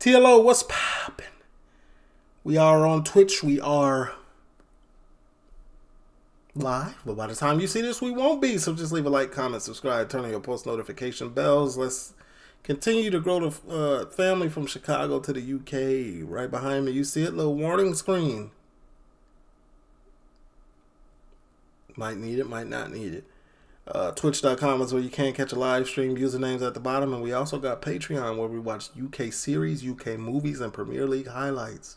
TLO, what's poppin'? We are on Twitch. We are live. But by the time you see this, we won't be. So just leave a like, comment, subscribe, turn on your post notification bells. Let's continue to grow the family from Chicago to the UK. Right behind me, you see it, little warning screen. Might need it, might not need it. Twitch.com is where you can catch a live stream. Usernames at the bottom. And we also got Patreon, where we watch UK series, UK movies, and Premier League highlights.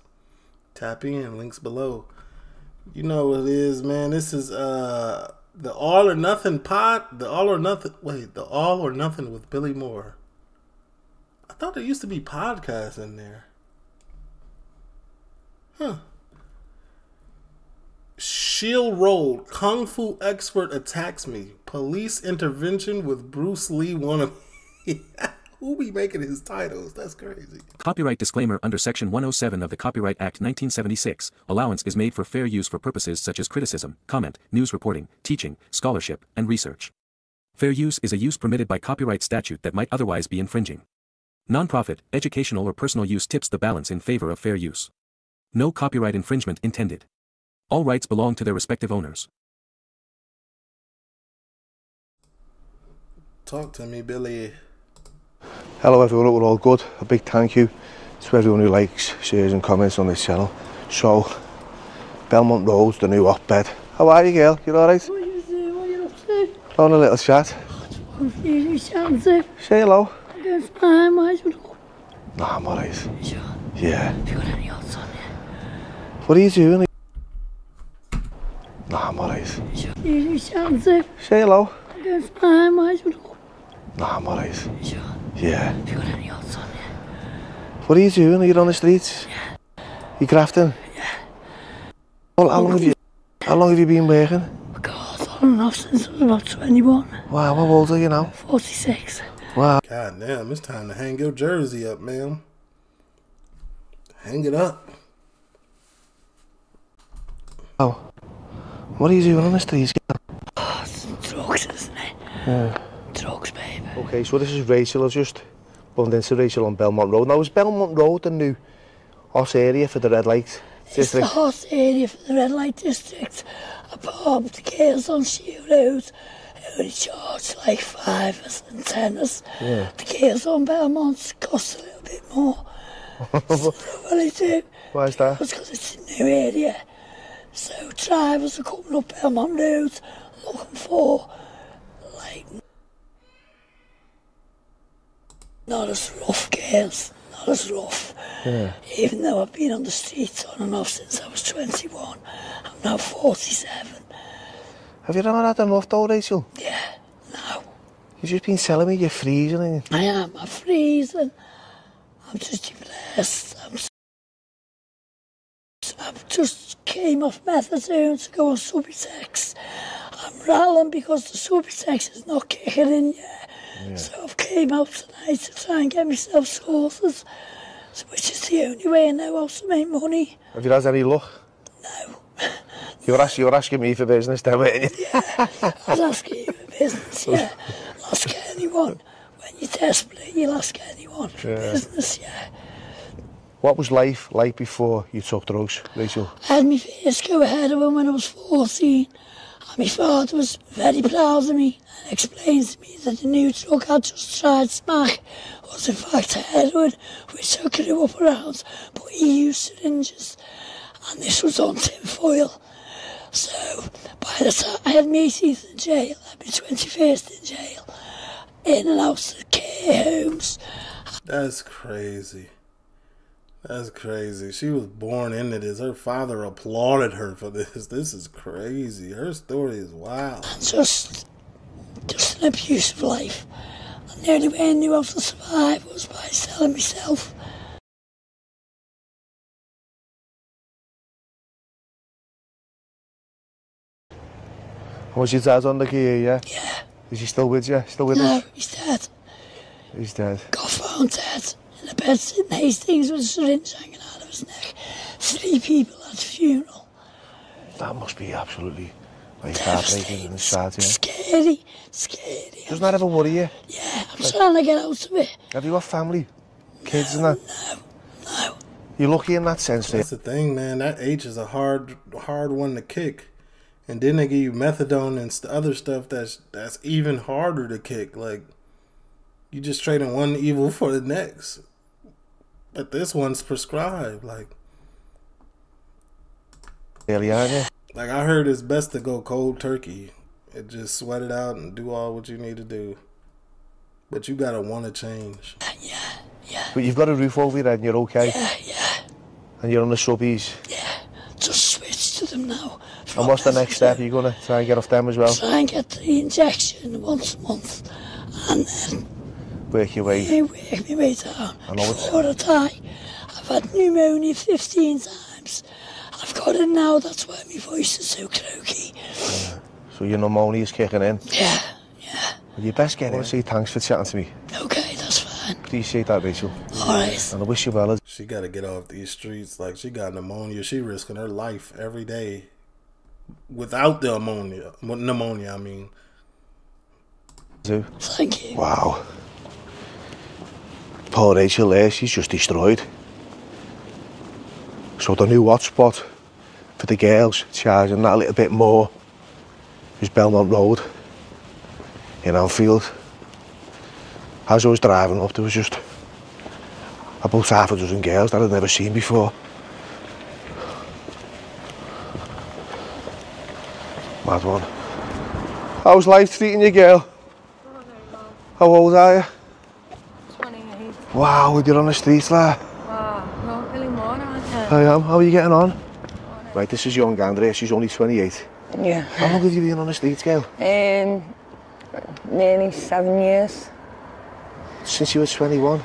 Tap in, links below. You know what it is, man. This is the All or Nothing pod. The All or Nothing. Wait, the All or Nothing with Billy Moore. I thought there used to be podcasts in there. Huh. Sheil Road, Kung Fu expert attacks me. Police intervention with Bruce Lee wannabe. Who be making his titles? That's crazy. Copyright disclaimer under Section 107 of the Copyright Act 1976. Allowance is made for fair use for purposes such as criticism, comment, news reporting, teaching, scholarship, and research. Fair use is a use permitted by copyright statute that might otherwise be infringing. Nonprofit, educational, or personal use tips the balance in favor of fair use. No copyright infringement intended. All rights belong to their respective owners. Talk to me, Billy. Hello everyone, hope we're all good. A big thank you to everyone who likes, shares and comments on this channel. So, Belmont Road, the new hotbed. How are you, girl? You alright? What are you doing? What are you up to? On a little chat. What are you chatting to? Say hello. I'm going for my eyes. Nah, I'm alright. Sure? Yeah. Have you got any odds on you? What are you doing? Nah, I'm alright. You sound sick. Say hello. I'm going for my eyes. Nah, I'm alright. Sure? Yeah. Have you got any odds on you? What are you doing? Are you on the streets? Yeah. You grafting? Yeah. Well, how long have you been working? Oh God, on and off since I was about 21. Wow, how old are you now? 46. Wow. God damn, it's time to hang your jersey up, man. Hang it up. Oh. What are you doing on the streets, girl? Oh, it's drugs, isn't it? Yeah. Drugs, babe. Okay, so this is Rachel. I've just bumped into Rachel on Belmont Road. Now, is Belmont Road the new horse area for the red light district? It's the horse area for the red light district. I put up the girls on Sheil Road, who charge like fivers and tenors. Yeah. The girls on Belmont cost a little bit more. So they do. Why is that? Because it's a new area. So drivers are coming up Belmont Road looking for, like, not as rough girls, not as rough. Yeah. Even though I've been on the streets on and off since I was 21, I'm now 47. Have you ever had enough though, Rachel? Yeah, no. You've just been telling me you're freezing. And I am, I'm freezing. I'm just depressed. I've just came off methadone to go on Subutex. I'm rallying because the Subutex is not kicking in yet. Yeah. So I've came out tonight to try and get myself sources, which is the only way I know how to make money. Have you had any luck? No. You're asking me for business, then, weren't you? Yeah, I was asking you for business, yeah. I'll ask anyone. When you're desperate, you'll ask anyone for business, yeah. What was life like before you took drugs, Rachel? I had my first go of heroin when I was 14, and my father was very proud of me and explained to me that the new drug I just tried smack was in fact heroin, which I grew up around, but he used syringes, and this was on tin foil. So by the time I had my 18th in jail, I had my 21st in jail, in and out of care homes. That's crazy. That's crazy. She was born into this. Her father applauded her for this. This is crazy. Her story is wild. And just an abusive life. And the only way I knew how to survive was by selling myself. Was your dad on the gear, yeah? Yeah. Is he still with you? Still with us? No, he's dead. He's dead. Got found dead. In the bed sitting Hastings with a syringe hanging out of his neck. 3 people at the funeral. That must be absolutely like heartbreaking and sad, yeah. Scary, scary. Doesn't that ever worry you? Yeah, I'm trying to get out of it. Have you got family? Kids and that? No. You're lucky in that sense. That's the thing, man. That H is a hard one to kick. And then they give you methadone and other stuff that's even harder to kick. Like, you just trading one evil for the next. But this one's prescribed. Like, like I heard it's best to go cold turkey. It just sweat it out and do all what you need to do. But you gotta want to change. Yeah, yeah. But you've got a roof over your head and you're okay. Yeah, yeah. And you're on the subbies. Yeah, just switch to them now. And what's the next step? Are you going to try and get off them as well? Try and get the injection once a month and then... Work your way. Yeah, work my way down. I know it's... Before I die, I've had pneumonia 15 times. I've got it now, that's why my voice is so croaky. Yeah. So your pneumonia's kicking in? Yeah, yeah. Well, you best get in. Say thanks for chatting to me. Okay, that's fine. Appreciate that, Rachel. All right. And I wish you well. She got to get off these streets. Like, she got pneumonia. She risking her life every day. Without the pneumonia, I mean. Thank you. Wow. Poor Rachel there, she's just destroyed. So the new hotspot for the girls, charging that a little bit more, is Belmont Road in Anfield. As I was driving up, there was just about half a dozen girls that I'd never seen before. Mad one. How's life treating you, girl? Oh, very well. How old are you? 28. Wow, you're on the streets, lad. Wow, you're Billy Moore, aren't you? I am. How are you getting on? Right, this is young Andrea. She's only 28. Yeah. How long have you been on the streets, girl? Nearly 7 years. Since you were 21?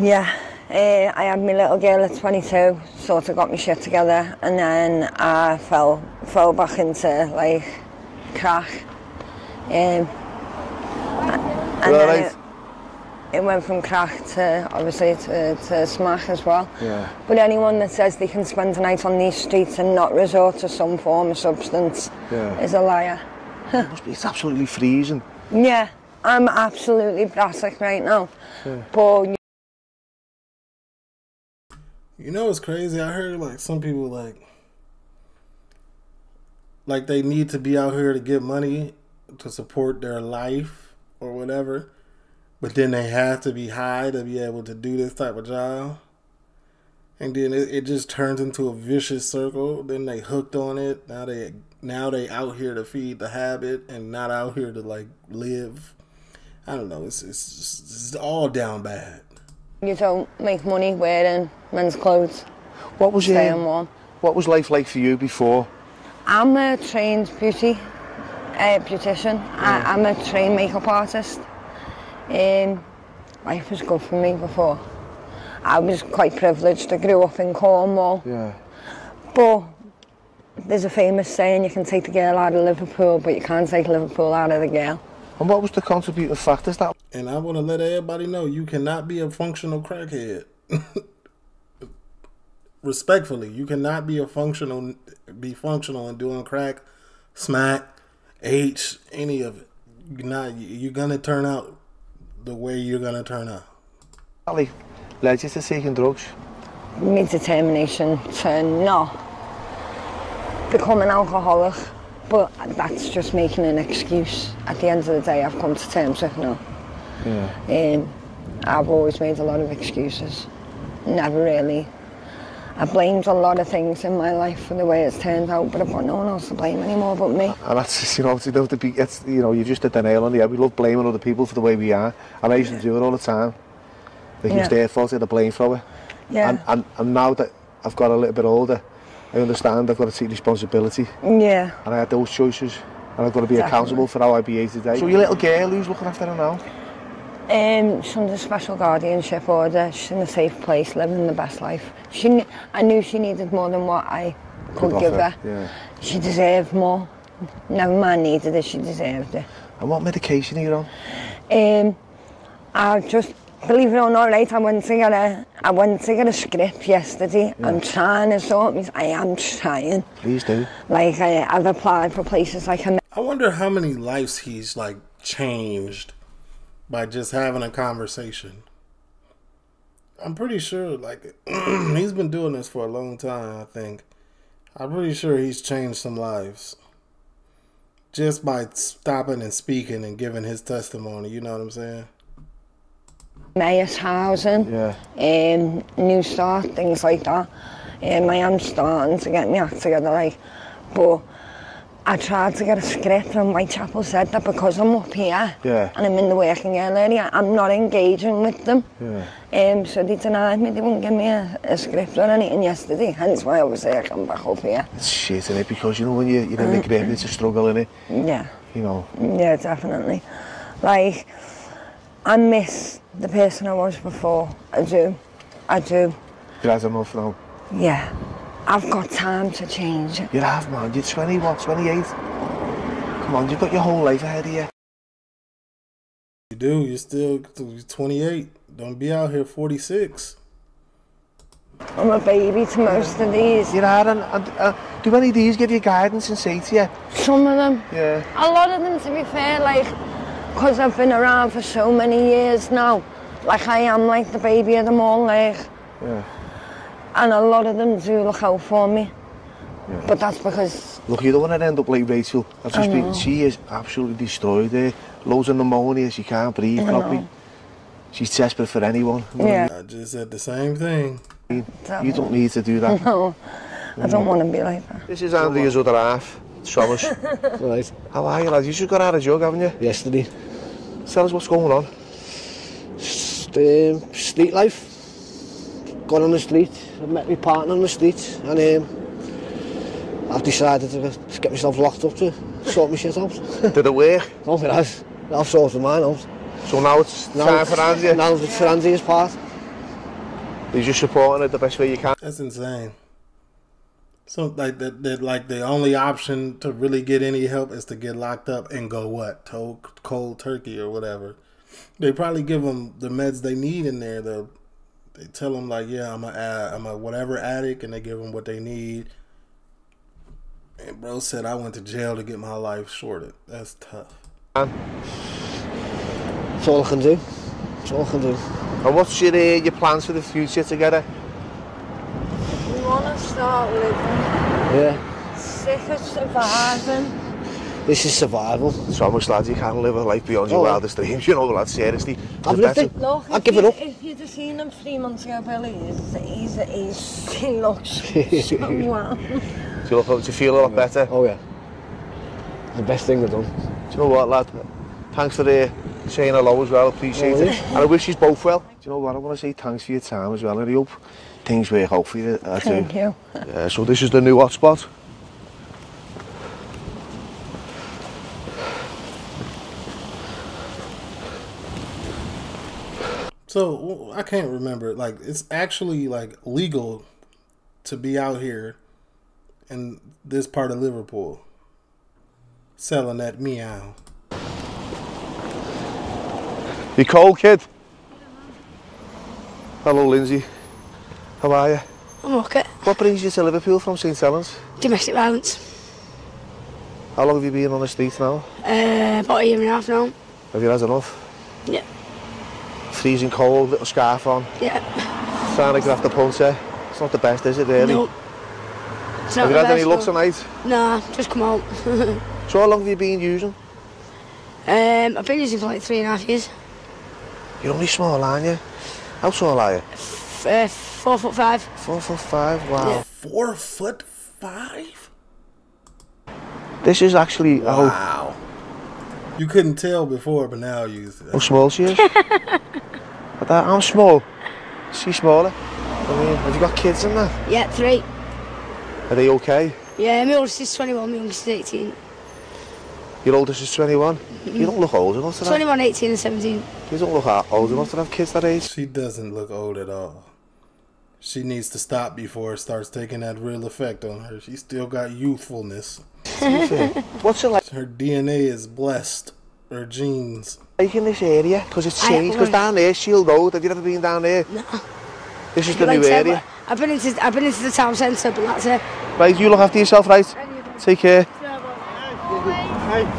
Yeah. I had my little girl at 22, sort of got my shit together, and then I fell back into like crack. And then it went from crack to obviously to smack as well. Yeah. But anyone that says they can spend the night on these streets and not resort to some form of substance is a liar. It's absolutely freezing. Yeah, I'm absolutely brassic right now. Yeah. But you know what's crazy? I heard like some people like they need to be out here to get money to support their life or whatever, but then they have to be high to be able to do this type of job. And then it just turns into a vicious circle. Then they hooked on it. Now they out here to feed the habit and not out here to like live. I don't know. It's all down bad. You don't make money wearing men's clothes. What was What was life like for you before? I'm a trained beautician. Yeah. I'm a trained makeup artist. Life was good for me before. I was quite privileged. I grew up in Cornwall. Yeah. But there's a famous saying: you can take the girl out of Liverpool, but you can't take Liverpool out of the girl. And what was the contributing factors that? And I want to let everybody know you cannot be a functional crackhead. Respectfully, you cannot be a functional and doing crack, smack, H, any of it. You're gonna turn out the way you're gonna turn out. Ali, led you to seeking drugs? My determination to not become an alcoholic, but that's just making an excuse. At the end of the day, I've come to terms with no. Yeah. I've always made a lot of excuses. Never really. I blamed a lot of things in my life for the way it's turned out, but I've got no one else to blame anymore but me. And that's, you just hit the nail on the head. We love blaming other people for the way we are. And I used to do it all the time. It was their fault, they had a blame for it. Yeah. And now that I've got a little bit older, I understand I've got to take responsibility. Yeah. And I had those choices. And I've got to be accountable for how I behave today. So your little girl, who's looking after her now? She's under special guardianship order. She's in a safe place, living the best life. I knew she needed more than what I could give her. Yeah. She deserved more. Never mind needed it, she deserved it. And what medication are you on? I just, believe it or not, right, I went to get a script yesterday. Yeah. I'm trying to sort me. I am trying. Please do. Like, I've applied for places like... I wonder how many lives he's, like, changed by just having a conversation. I'm pretty sure, like, he's been doing this for a long time, I think. I'm pretty sure he's changed some lives just by stopping and speaking and giving his testimony, you know what I'm saying? Mayor's housing, yeah. New Start, things like that. I am starting to get my act together, like, but I tried to get a script and Whitechapel said that because I'm up here, yeah, and I'm in the working area, I'm not engaging with them. Yeah. So they denied me, they wouldn't give me a script or anything yesterday, hence why I was there, come back up here. It's shit, innit? Because you know when you're in the grave, it's a struggle, innit? Yeah. You know? Yeah, definitely. Like, I miss the person I was before. I do. I do. You're as a month now? Yeah. I've got time to change. You have, man. You're 21, 28. Come on, you've got your whole life ahead of you. You do. You're still 28. Don't be out here 46. I'm a baby to most of these. You are, and do any of these give you guidance and say to you? Some of them. Yeah. A lot of them, to be fair, like, because I've been around for so many years now. Like, I am like the baby of them all, like. Yeah. And a lot of them do look out for me, yeah, but that's because... Look, you don't want to end up like Rachel. I've just been, she is absolutely destroyed there. Loads of pneumonia, she can't breathe properly. She's desperate for anyone. Yeah. I just said the same thing. You don't need to do that. No, I don't want to be like that. This is Andrea's other half, Thomas. Right. How are you, lad? You just got out of jug, haven't you? Yesterday. Tell us what's going on. Street life. Gone on the street, I've met my partner on the street, and I've decided to get myself locked up to sort my shit out. Did it work? No, it has. I've sorted mine out. So now it's time for Andy? Now it's for Andy's part. You're just supporting it the best way you can. That's insane. So, like, the only option to really get any help is to get locked up and go, what, cold turkey or whatever. They probably give them the meds they need in there, though. They tell them, like, yeah, I'm a whatever addict, and they give them what they need. And bro said, I went to jail to get my life shorted. That's tough. That's all I can do. That's all I can do. And what's your plans for the future together? We want to start living. Yeah. Sick of surviving. This is survival. So much, lad, you can't live a life beyond your wildest dreams, you know, lad, seriously. I've given up. If you'd have seen him 3 months ago, Billy, he looks so well. Do you feel a lot better? Oh, yeah. The best thing I've done. Do you know what, lad? Thanks for saying hello as well, appreciate it. And I wish you both well. Do you know what, I want to say thanks for your time as well, and I hope things work out for you. Thank you. So this is the new hotspot. So, I can't remember, like, it's actually, like, legal to be out here in this part of Liverpool selling that meow. You cold, kid? Hello, Lindsay. How are you? I'm okay. What brings you to Liverpool from St. Helens? Domestic violence. How long have you been on the streets now? About a year and a half now. Have you had enough? Yeah. Freezing cold, little scarf on. Yeah. Trying to graft the punter. It's not the best, is it, really? No. It's not. Have you had any luck tonight? Nah, just come out. So how long have you been using? I've been using for like 3.5 years. You're only small, aren't you? How tall are you? 4'5". 4'5", wow. Yeah. 4'5"? This is actually... Wow. You couldn't tell before, but now you... How small she is? I'm small. She's smaller. I mean, have you got kids in there? Yeah, 3. Are they okay? Yeah, my oldest is 21, my youngest is 18. Your oldest is 21? Mm-hmm. You don't look old enough to 21, 18 and 17. You don't look old enough to have kids that age. She doesn't look old at all. She needs to stop before it starts taking that real effect on her. She's still got youthfulness. What's it like? Her DNA is blessed. Her genes. Like in this area, because it's changed. Because down there, Sheil Road. Have you ever been down there? No. This is the new area. I've been into the town centre, but that's it. Right, you look after yourself, right? Take care. Hey,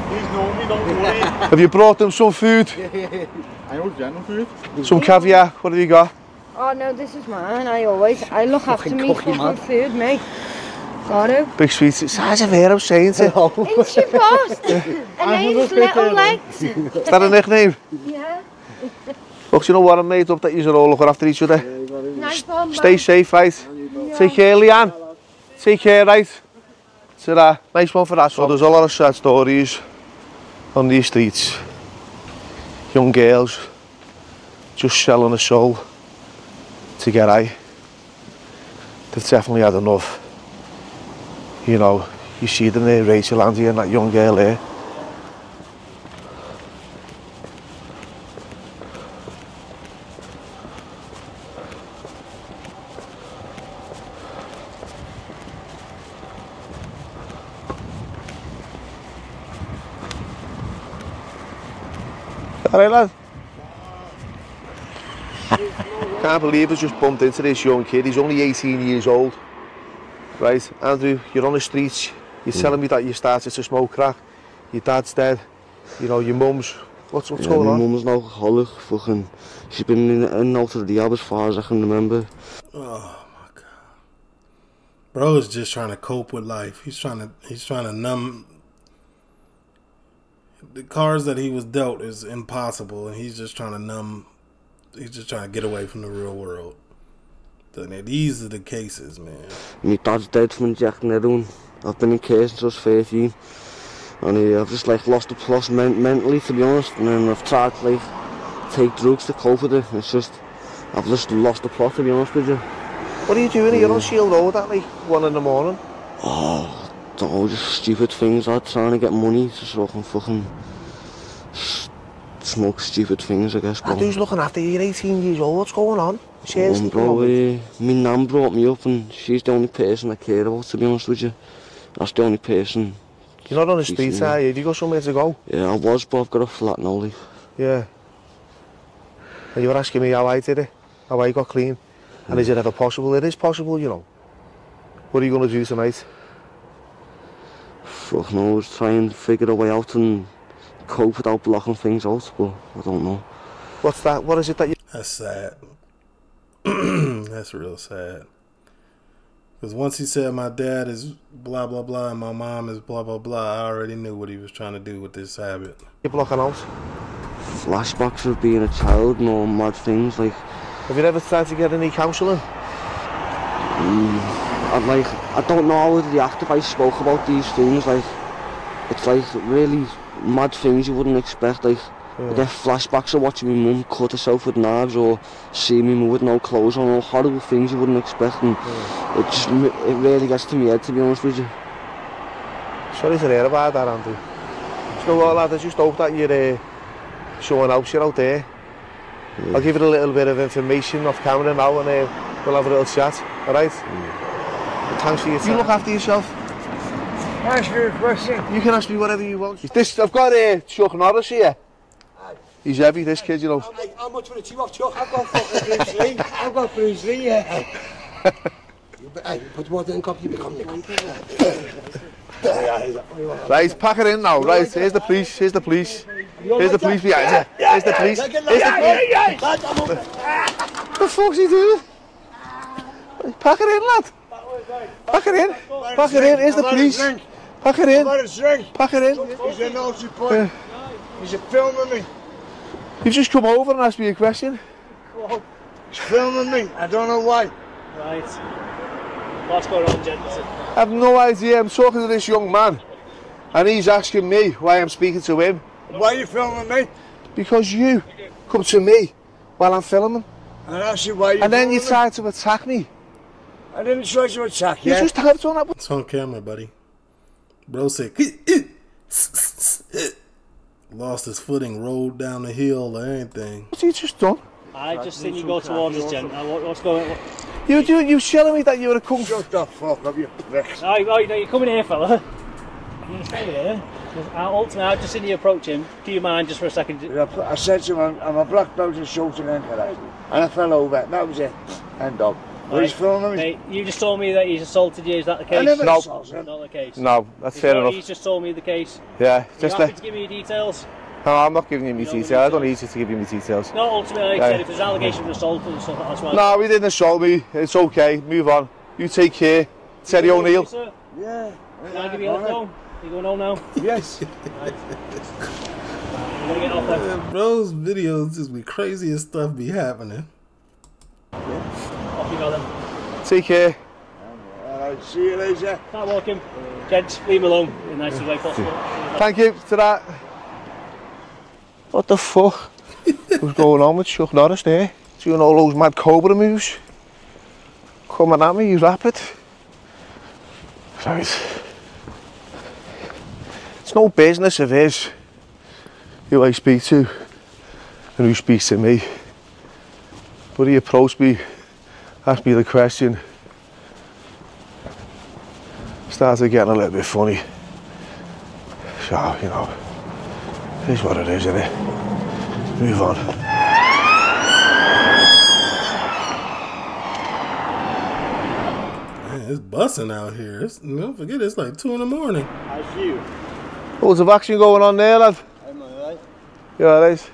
he's normal, don't worry. Have you brought them some food? I know general food. Some caviar. What have you got? Oh no, this is mine. I look after me fucking food, mate. Big sweets. It's as if I was saying to you. Ain't she fast? And these little legs. Is that a nickname? Yeah. Look, you know what, I'm made up that you're all looking after each other. Nice one, stay safe, right? Yeah. Take care, Leanne. Take care, right? So that, nice one for that. So there's a lot of sad stories on these streets. Young girls just selling a soul to get high. They've definitely had enough. You know, you see them there, Rachel Andy and that young girl there. Alright, lad. Can't believe I just bumped into this young kid. He's only 18 years old. Right, Andrew, you're on the streets. You're telling me that you started to smoke crack. Your dad's dead. You know, your mum's. What's going on? My mum's an alcoholic. Fucking, she's been in and out of the job as far as I can remember. Oh my god. Bro is just trying to cope with life. He's trying to numb. The cards that he was dealt is impossible, and he's just trying to numb. He's just trying to get away from the real world. These are the cases, man. My dad's dead from injecting heroin. I've been in care since I was 13, and I've just like lost the plus mentally, to be honest. And then I've tried to like take drugs to cope with it. It's just I've just lost the plot, to be honest with you. What are you doing? You're on Sheil Road at like 1 in the morning. Oh. All just stupid things, like trying to get money so I can fucking smoke stupid things, I guess. Bro. Who's looking after you? You're 18 years old, what's going on? Seriously? Bro, my nan brought me up and she's the only person I care about, to be honest with you. That's the only person. You're not on the street, are you? Have you got somewhere to go? Yeah, I was, but I've got a flat now, like. Yeah. And you were asking me how I did it, how I got clean. And is it ever possible? It is possible, you know. What are you going to do tonight? Fuck no, I was trying to figure a way out and cope without blocking things out, but I don't know. What's that? What is it that you... That's sad. That's real sad. Because once he said my dad is blah, blah, blah, and my mom is blah, blah, blah, I already knew what he was trying to do with this habit. You're blocking out? Flashbacks of being a child and all mad things, like... Have you ever tried to get any counselling? I'm like, I don't know how I'd react if I spoke about these things, like, it's like really mad things you wouldn't expect, like, yeah. There's flashbacks of watching my mum cut herself with knives or seeing me with no clothes on, all horrible things you wouldn't expect, and yeah. It really gets to me head, to be honest with you. Sorry to hear about that, Andy. So, well, lad, I just hope that you're someone else you're out there. Yeah. I'll give you a little bit of information off camera now and we'll have a little chat, alright? Yeah. Thanks for your time. You look after yourself. Thanks for your question. You can ask me whatever you want. This, I've got Chuck Norris here. Aye. He's heavy, this kid, you know. How much would it chew off Chuck? I've got fucking Bruce Lee. I've got Bruce Lee, yeah. You put water in a cup, you become the cunt. Right, pack it in now. Right, here's the police, here's the police. Here's the police behind you. Here's the police. Here's the police. What the fuck's he doing? Pack it in, lad. Pack it in. Pack it in. Here's the police. Pack it in. Pack it in. He's a naughty boy. He's filming me. You've just come over and asked me a question. He's filming me. I don't know why. Right. What's going on, Jensen? I have no idea. I'm talking to this young man. And he's asking me why I'm speaking to him. Why are you filming me? Because you come to me while I'm filming. And I asked you why you. And then you try to attack me. I didn't try to attack you. You just have on that. It's on camera, buddy. Bro said, lost his footing, rolled down the hill or anything. What's he just done? I just seen you go towards us, Jen. What's going on? You telling me that you were a cunt? Shut the fuck up, you prick. No, you're coming here, fella. You're coming here. Ultimately, I've just seen you approach him. Do you mind just for a second? I said to him, I'm a black belt in Shotokan, and I fell over. That was it. End up. Right. Mate, you just told me that he's assaulted you, is that the case? No, not the case. No, that's fair enough. He's just told me the case. Yeah, just happy to give me your details? No, I'm not giving him my details. I don't need you to give him my details. No, ultimately, like I said, if there's allegations of assault and stuff, that's why. No, he didn't assault me. It's okay. Move on. You take care. Teddy O'Neill. Yeah. Can I give you a phone? Right. You going home now? Yes. Right. I'm gonna get off there. Bro's videos is the craziest stuff be happening. Yeah. Off you go then. Take care. Alright, see you later. Start walking. Gents, leave him alone in the nicest way possible. Thank you for that. What the fuck was going on with Chuck Norris there? Doing all those mad cobra moves. Coming at me, he's rapid. Right. It's no business of his who I speak to and who speaks to me. But he approached me, asked me the question. Started getting a little bit funny. So, you know. It is what it is, isn't it? Move on. Man, it's bussing out here. It's, don't forget, it's like 2 in the morning. How's you? Loads of action going on there, lad. I'm alright. You alright?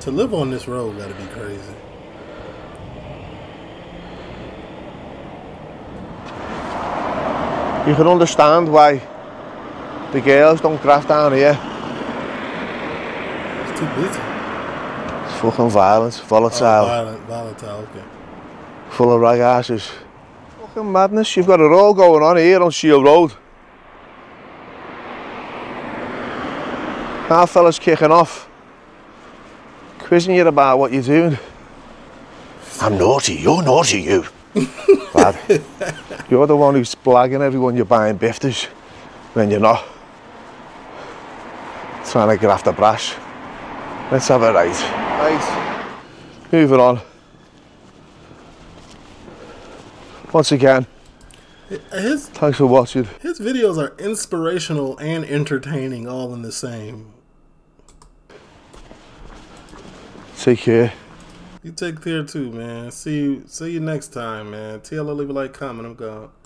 To live on this road gotta be crazy. You can understand why the girls don't graft down here. It's too busy. It's fucking violence, volatile. Oh, volatile, okay. Full of rag asses. Fucking madness, you've got it all going on here on Sheil Road. Our fella's kicking off, quizzing you about what you're doing. I'm naughty, you're naughty, you. Lad, you're the one who's blagging everyone you're buying bifters when you're not. Trying to graft a brash. Let's have it right. Right. Moving on. Once again, thanks for watching. His videos are inspirational and entertaining all in the same. Take care. You take care too, man. See you next time, man. TLO, leave a like, comment. I'm gone.